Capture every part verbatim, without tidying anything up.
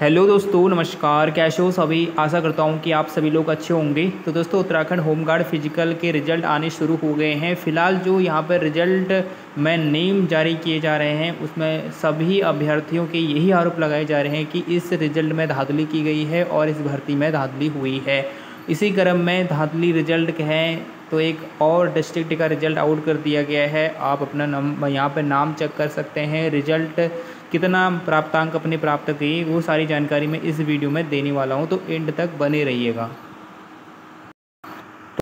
Hello दोस्तों, नमस्कार। कैसे हो सभी? आशा करता हूं कि आप सभी लोग अच्छे होंगे। तो दोस्तों, उत्तराखंड होमगार्ड फिजिकल के रिजल्ट आने शुरू हो गए हैं। फ़िलहाल जो यहां पर रिजल्ट में नेम जारी किए जा रहे हैं, उसमें सभी अभ्यर्थियों के यही आरोप लगाए जा रहे हैं कि इस रिजल्ट में धांधली की गई है और इस भर्ती में धांधली हुई है। इसी क्रम में धांधली रिजल्ट कहें तो एक और डिस्ट्रिक्ट का रिजल्ट आउट कर दिया गया है। आप अपना नंबर यहाँ पर नाम चेक कर सकते हैं। रिजल्ट कितना प्राप्तांक अपने प्राप्त किए, वो सारी जानकारी मैं इस वीडियो में देने वाला हूँ, तो एंड तक बने रहिएगा।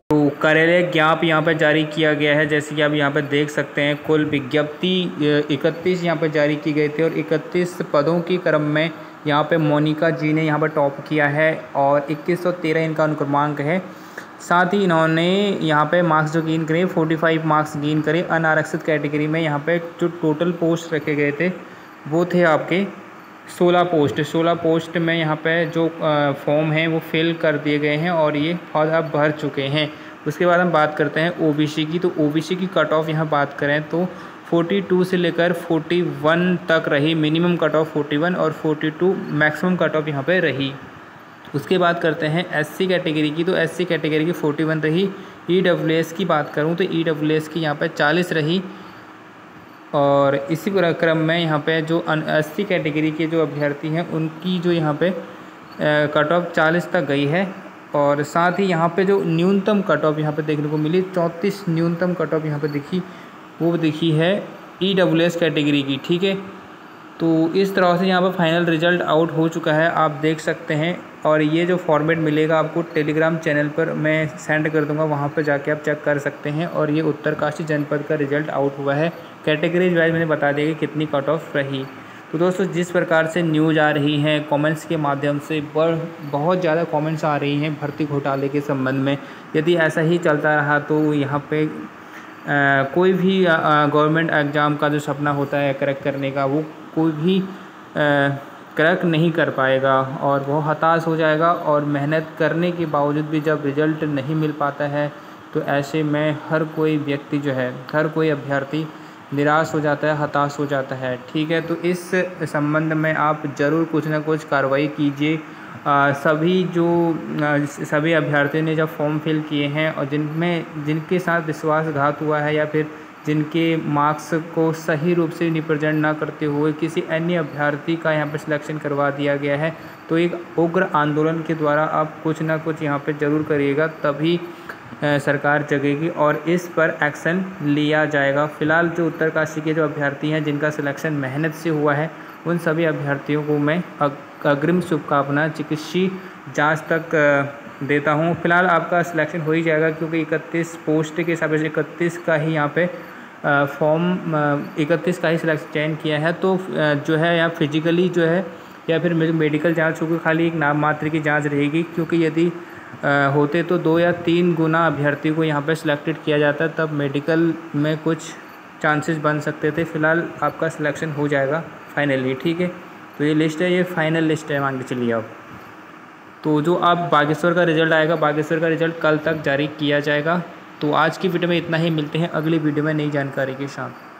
तो कार्यालय ज्ञाप यहाँ पर जारी किया गया है, जैसे कि आप यहाँ पर देख सकते हैं। कुल विज्ञप्ति इकतीस यहाँ पर जारी की गई थी और इकतीस पदों के क्रम में यहाँ पे मोनिका जी ने यहाँ पर टॉप किया है और इक्कीस सौ तेरह इनका अनुक्रमांक है। साथ ही इन्होंने यहाँ पे मार्क्स जो गेन करे पैंतालीस मार्क्स गेन करे। अनारक्षित कैटेगरी में यहाँ पे जो टोटल पोस्ट रखे गए थे वो थे आपके सोलह पोस्ट। सोलह पोस्ट में यहाँ पे जो फॉर्म है वो फिल कर दिए गए हैं और ये फॉर्म अब भर चुके हैं। उसके बाद हम बात करते हैं ओबीसी की। तो ओबीसी की कट ऑफ यहाँ बात करें तो बयालीस से लेकर इकतालीस तक रही। मिनिमम कट ऑफ इकतालीस और बयालीस मैक्सिमम कट ऑफ यहाँ पे रही। उसके बाद करते हैं एससी कैटेगरी की। तो एससी कैटेगरी की इकतालीस रही। ईडब्ल्यूएस की बात करूँ तो ईडब्ल्यूएस की यहाँ पे चालीस रही। और इसी क्रम में यहाँ पे जो एससी कैटेगरी के जो अभ्यर्थी हैं उनकी जो यहाँ पे कट ऑफ चालीस तक गई है। और साथ ही यहाँ पे जो न्यूनतम कट ऑफ यहाँ पर देखने को मिली चौंतीस न्यूनतम कट ऑफ यहाँ पर दिखी, वो दिखी है ई डब्ल्यू एस कैटेगरी की। ठीक है, तो इस तरह से यहाँ पर फाइनल रिजल्ट आउट हो चुका है, आप देख सकते हैं। और ये जो फॉर्मेट मिलेगा आपको टेलीग्राम चैनल पर मैं सेंड कर दूंगा, वहाँ पर जाके आप चेक कर सकते हैं। और ये उत्तरकाशी जनपद का रिजल्ट आउट हुआ है। कैटेगरीज वाइज मैंने बता दिया कि कितनी कट ऑफ रही। तो दोस्तों, जिस प्रकार से न्यूज आ रही हैं कमेंट्स के माध्यम से, बहुत ज़्यादा कमेंट्स आ रही हैं भर्ती घोटाले के संबंध में। यदि ऐसा ही चलता रहा तो यहाँ पे आ, कोई भी गवर्नमेंट एग्ज़ाम का जो सपना होता है क्रैक करने का, वो कोई भी क्रैक नहीं कर पाएगा और वो हताश हो जाएगा। और मेहनत करने के बावजूद भी जब रिज़ल्ट नहीं मिल पाता है तो ऐसे में हर कोई व्यक्ति जो है, हर कोई अभ्यर्थी निराश हो जाता है, हताश हो जाता है। ठीक है, तो इस संबंध में आप ज़रूर कुछ ना कुछ कार्रवाई कीजिए। आ, सभी जो आ, सभी अभ्यर्थियों ने जब फॉर्म फिल किए हैं और जिनमें जिनके साथ विश्वासघात हुआ है या फिर जिनके मार्क्स को सही रूप से रिप्रेजेंट ना करते हुए किसी अन्य अभ्यर्थी का यहाँ पर सिलेक्शन करवा दिया गया है, तो एक उग्र आंदोलन के द्वारा आप कुछ ना कुछ यहाँ पे ज़रूर करिएगा, तभी आ, सरकार जगेगी और इस पर एक्शन लिया जाएगा। फ़िलहाल जो उत्तरकाशी के जो अभ्यर्थी हैं जिनका सिलेक्शन मेहनत से हुआ है, उन सभी अभ्यर्थियों को मैं अग्रिम शुभकामना चिकित्सीय जांच तक देता हूं। फिलहाल आपका सिलेक्शन हो ही जाएगा, क्योंकि इकतीस पोस्ट के हिसाब से इकतीस का ही यहाँ पे फॉर्म इकतीस का ही सिलेक्शन चयन किया है। तो जो है यहाँ फिजिकली जो है या फिर मेडिकल जांच होगी, खाली एक नाम मात्र की जांच रहेगी। क्योंकि यदि होते तो दो या तीन गुना अभ्यर्थियों को यहाँ पर सिलेक्टेड किया जाता, तब मेडिकल में कुछ चांसेस बन सकते थे। फ़िलहाल आपका सिलेक्शन हो जाएगा फाइनली। ठीक है, तो ये लिस्ट है, ये फाइनल लिस्ट है, मान के चलिए आप। तो जो आप बागेश्वर का रिजल्ट आएगा, बागेश्वर का रिजल्ट कल तक जारी किया जाएगा। तो आज की वीडियो में इतना ही, मिलते हैं अगली वीडियो में नई जानकारी के साथ।